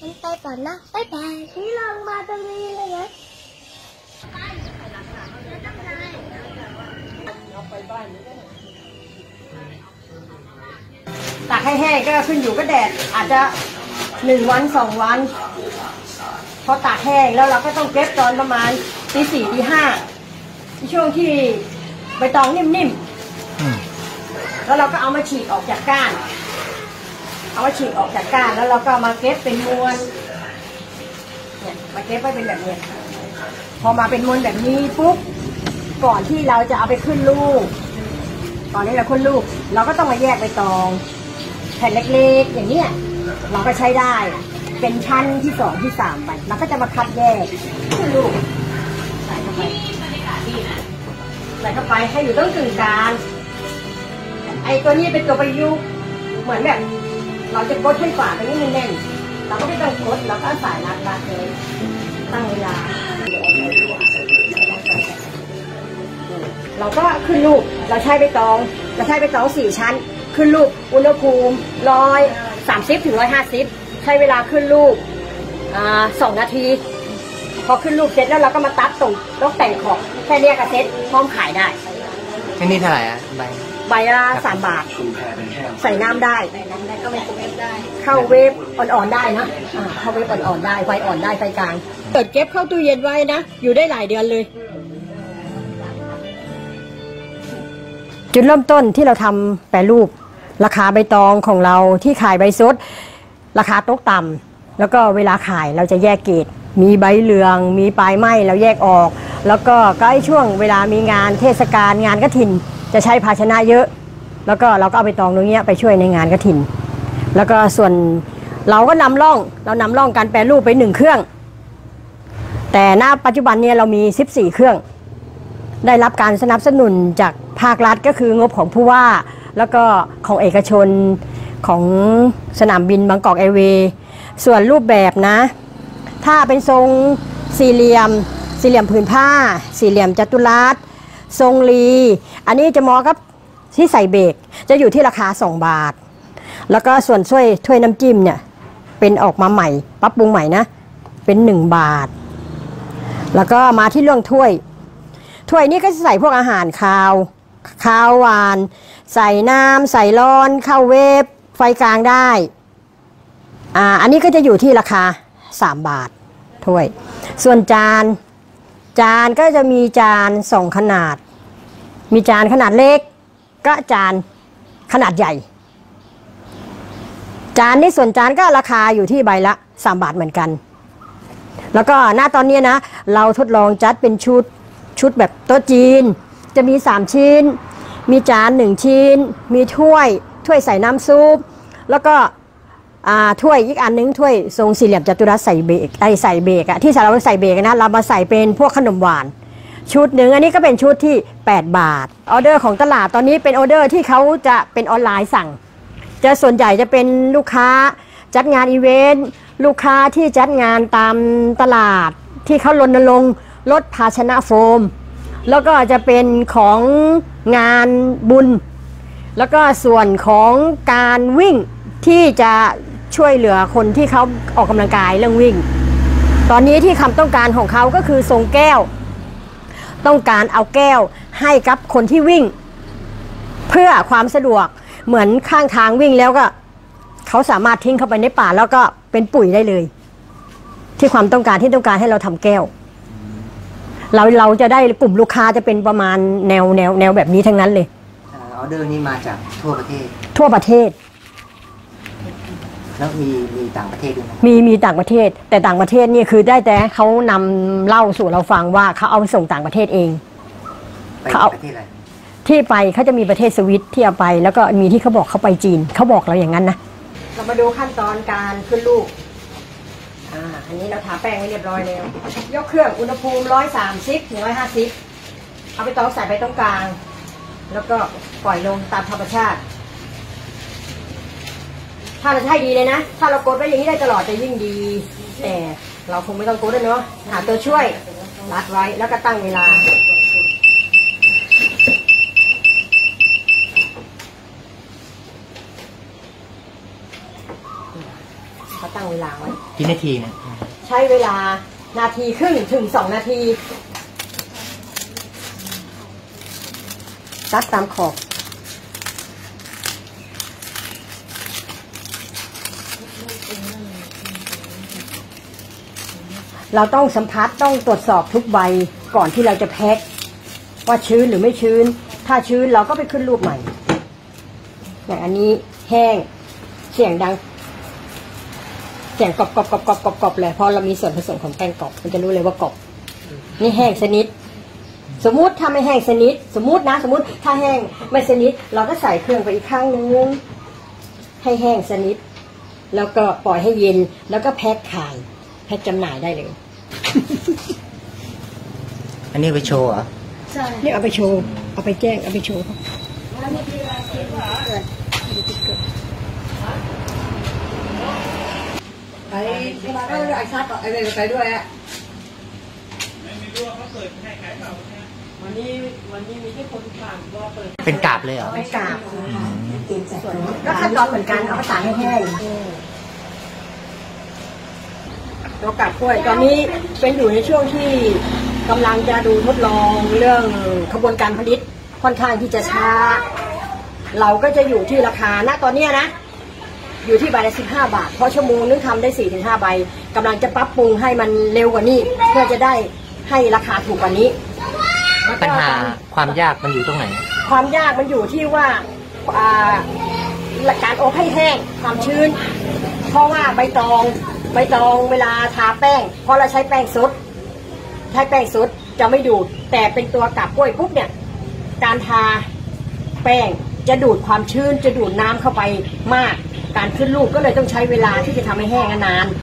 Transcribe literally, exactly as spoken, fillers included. มันไปก่อนนะไปไปชี้ลงมาตรงนี้เลยนะตากให้แห้งก็ขึ้นอยู่ก็แดดอาจจะหนึ่งวันสองวันพอตากแห้งแล้วเราก็ต้องเก็บตอนประมาณตีสี่ตีห้าช่วงที่ใบตองนิ่มๆแล้วเราก็เอามาฉีกออกจากก้านเอามาฉีกออกจากก้านแล้วเราก็มาเก็บเป็นม้วนเนี่ยมาเก็บไว้เป็นแบบนี้พอมาเป็นม้วนแบบนี้ปุ๊บก่อนที่เราจะเอาไปขึ้นลูกตอนนี้เราขึ้นลูกเราก็ต้องมาแยกใบตองแผ่นเล็กๆอย่างเนี้ยเราก็ใช้ได้เป็นชั้นที่สองที่สามไปเราก็จะมาคัดแยกขึ้นลูกใส่เข้าไปใส่เข้าไปให้อยู่ต้องกึ่งกลางไอ้ตัวนี้เป็นตัวประยุกต์เหมือนแบบเราจะกดให้ฝาตรงนี้แน่นๆเราก็ไม่ต้องกดเราก็ใส่น้ำตาลเลยตั้งเวลาเราก็ขึ้นลูกเราใช้ใบตองเราใช้ใบตองสี่ชั้นขึ้นลูกอุณหภูมิร้อยสามสิบถึงร้อยห้าสิบใช้เวลาขึ้นลูกสองนาทีพอขึ้นลูกเสร็จแล้วเราก็มาตัดตรงแล้วแต่งขอบแค่นี้ก็เสร็จพร้อมขายได้ที่นี่เท่าไหร่อะใบใบละสามบาทใส่น้ำได้เข้าเวฟอ่อนๆได้นะเข้าเวฟอ่อนๆได้ไฟอ่อนได้ไฟกลางเปิดเก็บเข้าตู้เย็นไว้นะอยู่ได้หลายเดือนเลยจุดเริ่มต้นที่เราทำแปรรูปราคาใบตองของเราที่ขายใบสดราคาตกต่ำแล้วก็เวลาขายเราจะแยกเกรดมีใบเหลืองมีปลายไหมเราแยกออกแล้วก็ใกล้ช่วงเวลามีงานเทศกาลงานกฐินจะใช้ภาชนะเยอะแล้วก็เราก็เอาใบตองตรงนี้ไปช่วยในงานกฐินแล้วก็ส่วนเราก็นำร่องเรานำร่องการแปรรูปไปหนึ่งเครื่องแต่ณปัจจุบันเนี่ยเรามีสิบสี่เครื่องได้รับการสนับสนุนจากภาครัฐก็คืองบของผู้ว่าแล้วก็ของเอกชนของสนามบินบางกอกแอร์เวย์ส่วนรูปแบบนะถ้าเป็นทรงสี่เหลี่ยมสี่เหลี่ยมผืนผ้าสี่เหลี่ยมจัตุรัสทรงรีอันนี้จะเหมาะกับที่ใส่เบรกจะอยู่ที่ราคาสองบาทแล้วก็ส่วนช่วยถ้วยน้ำจิ้มเนี่ยเป็นออกมาใหม่ปรับปรุงใหม่นะเป็นหนึ่งบาทแล้วก็มาที่เรื่องถ้วยถ้วยนี้ก็จะใส่พวกอาหารคาวคาวหวานใส่น้ำใส่ร้อนเข้าเวฟไฟกลางได้อ่าอันนี้ก็จะอยู่ที่ราคาสามบาทถ้วยส่วนจานจานก็จะมีจานสองขนาดมีจานขนาดเล็กก็จานขนาดใหญ่จานนี้ส่วนจานก็ราคาอยู่ที่ใบละสามบาทเหมือนกันแล้วก็หน้าตอนนี้นะเราทดลองจัดเป็นชุดชุดแบบโต๊ะจีนจะมีสามชิ้นมีจานหนึ่งชิ้นมีถ้วยถ้วยใส่น้ำซุปแล้วก็ถ้วยอีกอันนึงถ้วยทรงสี่เหลี่ยมจัตุรัสใส่เบรกไอใส่เบรกอะที่เราใส่เบรกนะเรามาใส่เป็นพวกขนมหวานชุดหนึ่งอันนี้ก็เป็นชุดที่แปดบาทออเดอร์ของตลาดตอนนี้เป็นออเดอร์ที่เขาจะเป็นออนไลน์สั่งจะส่วนใหญ่จะเป็นลูกค้าจัดงานอีเวนต์ลูกค้าที่จัดงานตามตลาดที่เขารณรงค์ลดภาชนะโฟมแล้วก็จะเป็นของงานบุญแล้วก็ส่วนของการวิ่งที่จะช่วยเหลือคนที่เขาออกกำลังกายเรื่องวิ่งตอนนี้ที่คำต้องการของเขาก็คือทรงแก้วต้องการเอาแก้วให้กับคนที่วิ่งเพื่อความสะดวกเหมือนข้างทางวิ่งแล้วก็เขาสามารถทิ้งเข้าไปในป่าแล้วก็เป็นปุ๋ยได้เลยที่ความต้องการที่ต้องการให้เราทำแก้วเราเราจะได้กลุ่มลูกค้าจะเป็นประมาณแนวแนวแนวแบบนี้ทั้งนั้นเลยออเดอร์นี้มาจากทั่วประเทศทั่วประเทศแล้วมีมีต่างประเทศด้วยไหมมีมีต่างประเทศแต่ต่างประเทศนี่คือได้แต่เขานำเล่าสู่เราฟังว่าเขาเอาส่งต่างประเทศเองเขาประเทศอะไรที่ไปเขาจะมีประเทศสวิตที่เอาไปแล้วก็มีที่เขาบอกเขาไปจีนเขาบอกเราอย่างนั้นนะเรามาดูขั้นตอนการขึ้นลูกอ่าอันนี้เราทาแป้งไว้เรียบร้อยแล้วยกเครื่องอุณหภูมิร้อยสามสิบถึงร้อยห้าสิบเอาไปตอกใส่ไปตรงกลางแล้วก็ปล่อยลงตามธรรมชาติถ้าเราใช้ดีเลยนะถ้าเรากดไว้อย่างนี้ได้ตลอดจะยิ่งดีแต่เราคงไม่ต้องกดเลยเนาะหาตัวช่วยรัดไว้แล้วก็ตั้งเวลา ตั้งเวลาไว้กี่นาทีนะใช้เวลานาทีครึ่งถึงสองนาทีตัดตามขอบเราต้องสัมผัสต้องตรวจสอบทุกใบก่อนที่เราจะแพ็คว่าชื้นหรือไม่ชื้นถ้าชื้นเราก็ไปขึ้นรูปใหม่อย่างอันนี้แห้งเสียงดังเสียงกรอบกรอบกรอบกรอบกรอบกรอบเลยเพราะเรามีส่วนผสมของแป้งกรอบมันจะรู้เลยว่ากรอบนี่แห้งสนิทสมมุติถ้าไม่แห้งสนิทสมมุตินะสมมุติถ้าแห้งไม่สนิทเราก็ใส่เครื่องไปอีกข้างนึงให้แห้งสนิทแล้วก็ปล่อยให้เย็นแล้วก็แพ็คขายแพ็คจำหน่ายได้เลยอันนี้ไปโชว์เหรอใช่นี่เอาไปโชว์เอาไปแจ้งเอาไปโชว์ไปมาก็ไอ้ชาติไอ้เด็กไปด้วยอ่ะไม่มีรู้ว่าเขาเปิดแค่ขายเปล่าวันนี้วันนี้มีแค่คนผ่านก็เปิดเป็นกาบเลยเหรอเป็นกาบก็ขั้นตอนเหมือนกันเอาไปตากให้แห้งเรากาบกล้วยตอนนี้เป็นอยู่ในช่วงที่กำลังจะดูทดลองเรื่องขบวนการผลิตค่อนข้างที่จะช้าเราก็จะอยู่ที่ราคาณตอนนี้นะอยู่ที่ใบละสิบห้าบาทเพราะชั่วโมงนึงทำได้สี่ถึงห้าใบกำลังจะปรับปรุงให้มันเร็วกว่านี้เพื่อจะได้ให้ราคาถูกกว่านี้ปัญหาความยากมันอยู่ตรงไหนความยากมันอยู่ที่ว่าการอบให้แห้งความชื้นเพราะว่าใบตองใบตองเวลาทาแป้งพอเราใช้แป้งสดใช้แป้งสดจะไม่ดูดแต่เป็นตัวกาบกล้วยปุ๊บเนี่ยการทาแป้งจะดูดความชื้นจะดูดน้ำเข้าไปมากการขึ้นรูปก็เลยต้องใช้เวลาที่จะทำให้แห้งนาน